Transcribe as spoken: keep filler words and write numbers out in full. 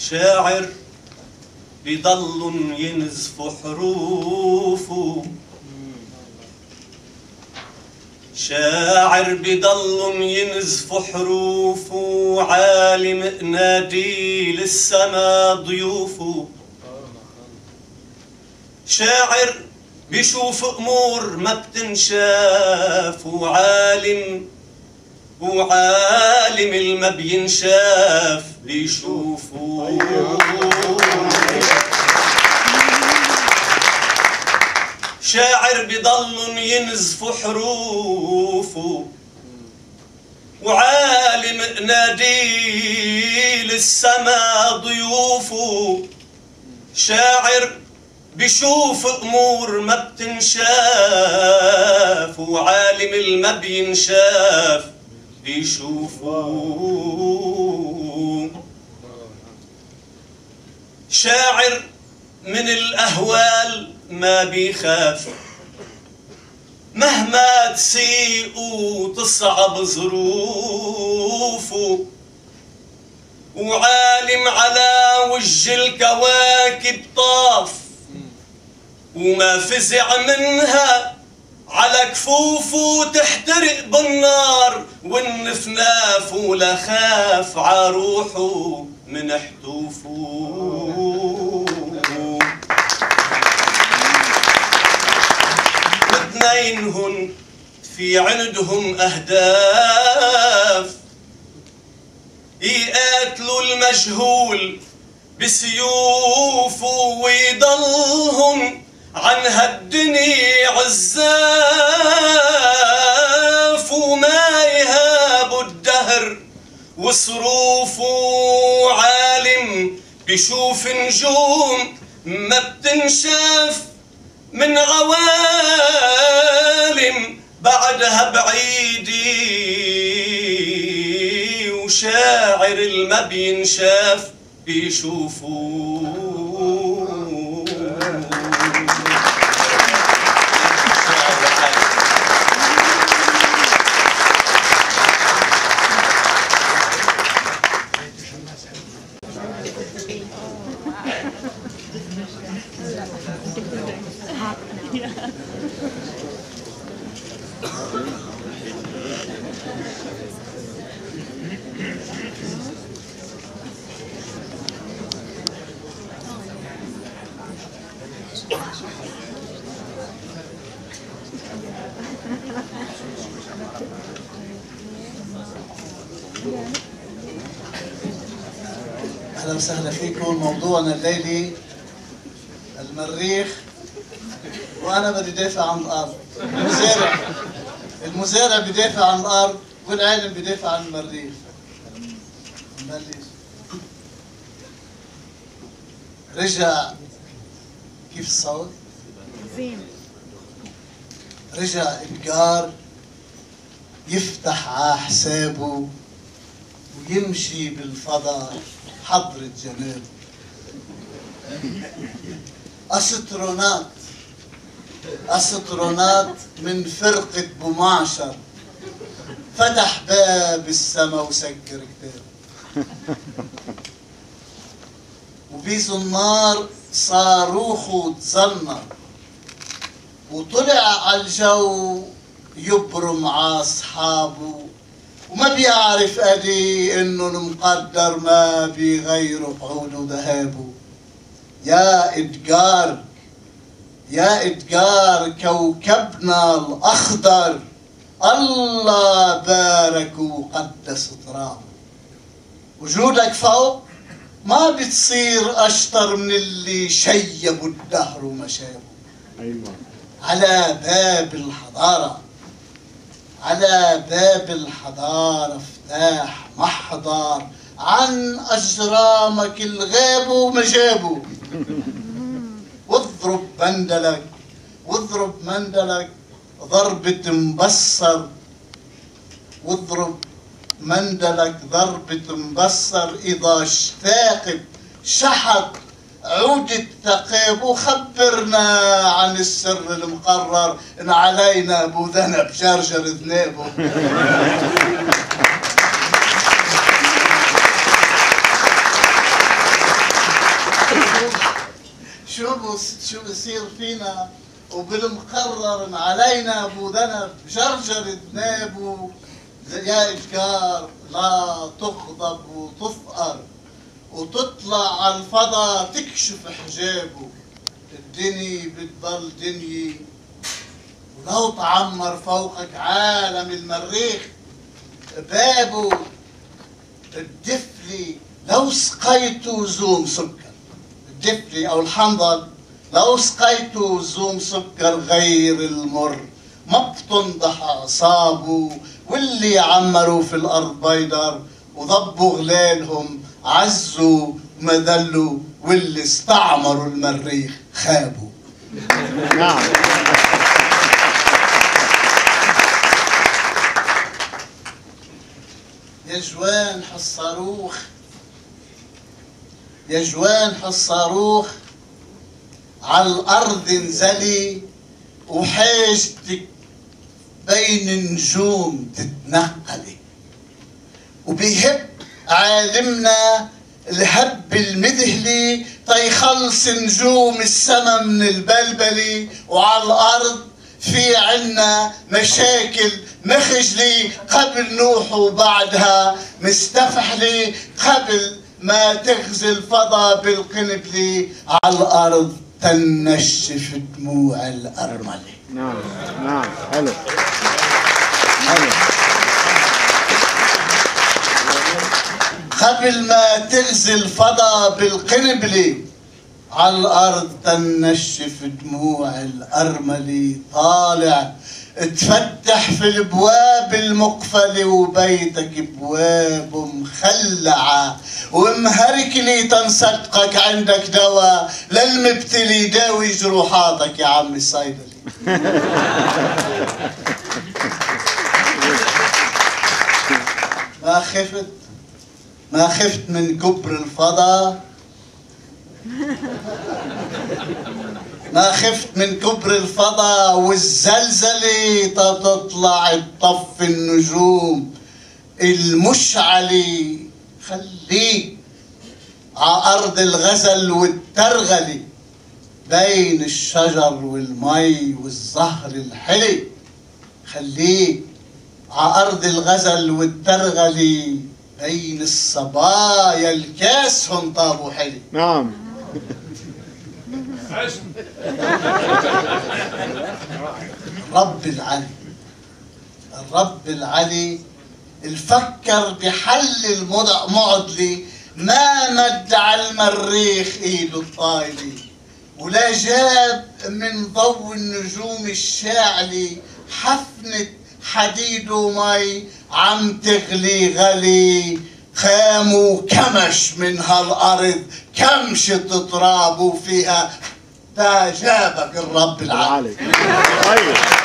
شاعر بيضل ينزف حروفه، شاعر بيضل ينزف حروفه، عالم نادي للسما ضيوفه، شاعر بيشوف أمور ما بتنشاف، وعالم وعالم الما بينشاف بيشوفه. شاعر بيضل ينزف حروفه، وعالم نادي للسما ضيوفه، شاعر بيشوف أمور ما بتنشاف، وعالم الما بينشاف بيشوفه. شاعر من الأهوال ما بيخاف، مهما تسيء وتصعب ظروفه، وعالم على وجه الكواكب طاف، وما فزع منها على كفوفه، تحترق بالنار والنفناف، ولا خاف عروحه من حتوفه. اثنينهن في عندهم أهداف، يقاتلوا المجهول بسيوف، ويضلهم عن هالدنيا عزاف، وما يهابوا الدهر وصروفه، عالم بيشوف نجوم ما بتنشاف، من عوالم بعدها بعيدي، وشاعر الما بينشاف بيشوفوه. أهلا وسهلا فيكم. موضوعنا الليلي المريخ، وأنا بدي دافع عن الأرض. المزارع المزارع بدافع عن الأرض، والعالم بدافع عن المريخ. نبلش. رجع كيف الصوت؟ زين. رجع إدغار يفتح ع حسابه ويمشي بالفضاء حضرة جنابه. أسترونات أسترونات من فرقة بو معشر، فتح باب السما وسكر كتاب، وبيزو النار صاروخه تزلمر، وطلع على الجو يبرم ع أصحابه، وما بيعرف أدي إنه المقدر ما بيغيروا بعونه ذهابه. يا إدغار يا إدغار كوكبنا الأخضر، الله بارك وقدس ترابه، وجودك فوق ما بتصير أشطر من اللي شيبوا الدهر وما شابه. أيوة. على باب الحضارة على باب الحضارة افتاح محضار، عن أجرامك الغاب وما جابه. واضرب مندلك واضرب مندلك ضربة مبصر، واضرب مندلك ضربة مبصر، إذا اشتاقت شحط عود الثقيب، وخبرنا عن السر المقرر، إن علينا أبو ذنب جرجر ذنابه. شو بصير فينا، وبالمقرر علينا ابو ذنب جرجر ذناب. يا إدكار لا تغضب وتفقر وتطلع على الفضا تكشف حجابه. الدنيا بتضل دنيا ولو تعمر فوقك عالم المريخ بابه الدفلي. لو سقيته زوم سكر الدفلي او الحنظل، لو سقيته زوم سكر غير المر ما بتنضح اعصابه. واللي عمروا في الارض بيدر وضبوا غلالهم عزوا وما ذلوا، واللي استعمروا المريخ خابوا. نعم. يا جوان حالصاروخ، يا جوان حالصاروخ، عالارض انزلي وحاجتك بين النجوم تتنقلي. وبيهب عالمنا الهب المذهلي تيخلص نجوم السما من البلبلي. وعلى الارض في عنا مشاكل مخجلي قبل نوح وبعدها مستفحلي. قبل ما تغزي الفضا بالقنبلي على الارض تنشف دموع الارملي. نعم نعم حلو حلو. قبل ما تغزي الفضا بالقنبلي على الارض تنشف دموع الارملي. طالع تفتح في البواب المقفله وبيتك بوابه مخلعه ومهركلي. تنصدقك عندك دواء للمبتلي داوي جروحاتك يا عمي الصيدلي. ما خفت ما خفت من كبر الفضا، ما خفت من كبر الفضا والزلزلة. تطلع تطفي النجوم المشعلة خليك ع أرض الغزل والترغلة بين الشجر والمي والزهر الحلي. خليك ع أرض الغزل والترغلة بين الصبايا الكاسهم طابوا حلي. نعم. رب العلي، الرب العلي الفكر بحل المعضلي. ما مد على المريخ ايده الطايله ولا جاب من ضوء النجوم الشاعلي. حفنه حديد ومي عم تغلي غلي. خاموا كمش من هالارض كمشة تترابوا فيها. فاجابك الرب العالي.